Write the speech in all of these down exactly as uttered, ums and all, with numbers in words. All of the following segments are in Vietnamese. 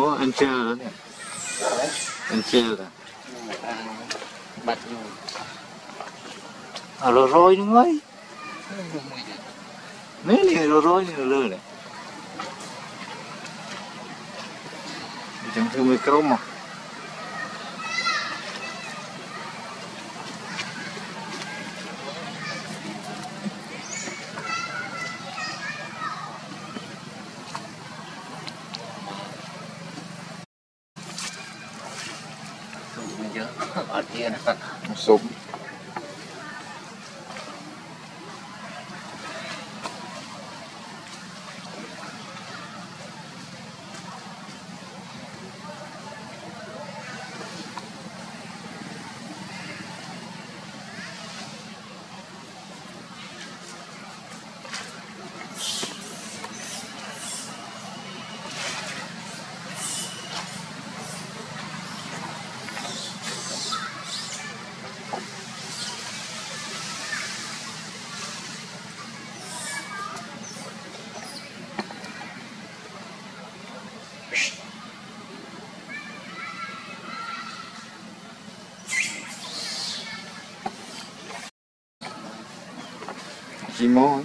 Ủa ăn trưa rồi đó. Ăn trưa rồi. Bắt luôn. À, rồi rồi đúng rồi. Nếu là rồi rồi thì lừa này. Chẳng thương mười cơm mà. Sụp chỉ môi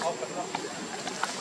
Open up.